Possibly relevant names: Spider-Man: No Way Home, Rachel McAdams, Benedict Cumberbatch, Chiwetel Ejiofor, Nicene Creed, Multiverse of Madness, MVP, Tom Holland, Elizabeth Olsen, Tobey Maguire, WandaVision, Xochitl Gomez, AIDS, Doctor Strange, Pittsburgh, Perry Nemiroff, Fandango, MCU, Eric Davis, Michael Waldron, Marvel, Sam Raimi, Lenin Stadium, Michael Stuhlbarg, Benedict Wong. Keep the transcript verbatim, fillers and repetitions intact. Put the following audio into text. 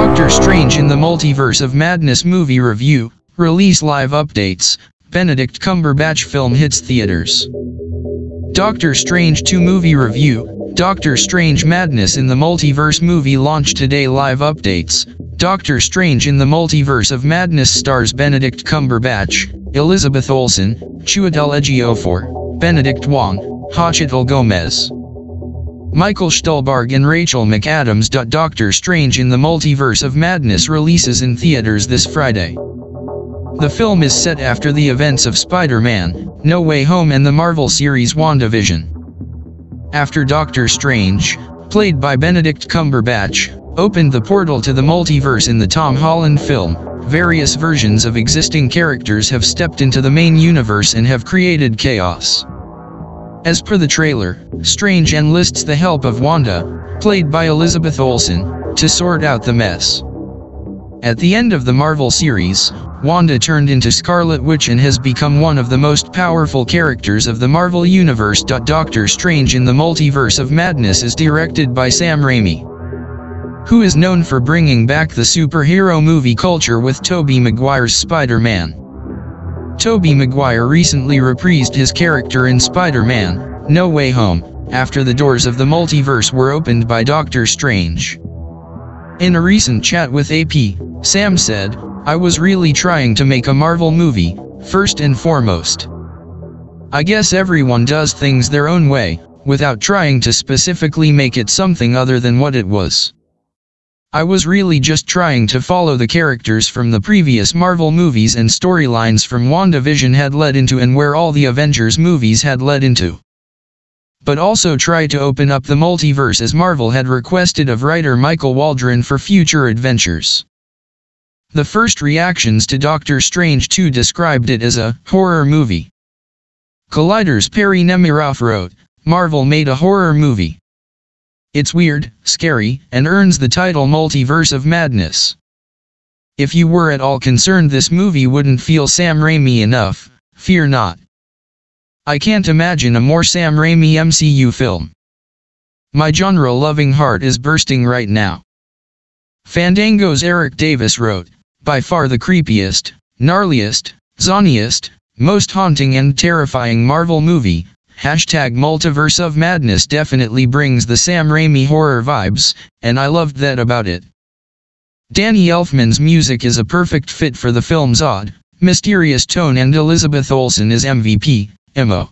Doctor Strange in the Multiverse of Madness movie review, release live updates, Benedict Cumberbatch film hits theaters. Doctor Strange two movie review, Doctor Strange Madness in the Multiverse movie launch today. Live updates, Doctor Strange in the Multiverse of Madness stars Benedict Cumberbatch, Elizabeth Olsen, Chiwetel Ejiofor, Benedict Wong, Xochitl Gomez, Michael Stuhlbarg and Rachel McAdams. Doctor Strange in the Multiverse of Madness releases in theaters this Friday. The film is set after the events of Spider-Man: No Way Home and the Marvel series WandaVision. After Doctor Strange, played by Benedict Cumberbatch, opened the portal to the multiverse in the Tom Holland film, various versions of existing characters have stepped into the main universe and have created chaos. As per the trailer, Strange enlists the help of Wanda, played by Elizabeth Olsen, to sort out the mess. At the end of the Marvel series, Wanda turned into Scarlet Witch and has become one of the most powerful characters of the Marvel Universe. Doctor Strange in the Multiverse of Madness is directed by Sam Raimi, who is known for bringing back the superhero movie culture with Tobey Maguire's Spider-Man. Tobey Maguire recently reprised his character in Spider-Man: No Way Home, after the doors of the multiverse were opened by Doctor Strange. In a recent chat with A P, Sam said, "I was really trying to make a Marvel movie, first and foremost. I guess everyone does things their own way, without trying to specifically make it something other than what it was. I was really just trying to follow the characters from the previous Marvel movies and storylines from WandaVision had led into and where all the Avengers movies had led into. But also try to open up the multiverse as Marvel had requested of writer Michael Waldron for future adventures." The first reactions to Doctor Strange two described it as a horror movie. Collider's Perry Nemiroff wrote, "Marvel made a horror movie. It's weird, scary, and earns the title Multiverse of Madness. If you were at all concerned this movie wouldn't feel Sam Raimi enough, fear not. I can't imagine a more Sam Raimi M C U film. My genre-loving heart is bursting right now." Fandango's Eric Davis wrote, "By far the creepiest, gnarliest, zoniest, most haunting and terrifying Marvel movie. Hashtag Multiverse of Madness definitely brings the Sam Raimi horror vibes, and I loved that about it." Danny Elfman's music is a perfect fit for the film's odd, mysterious tone and Elizabeth Olsen is M V P, M O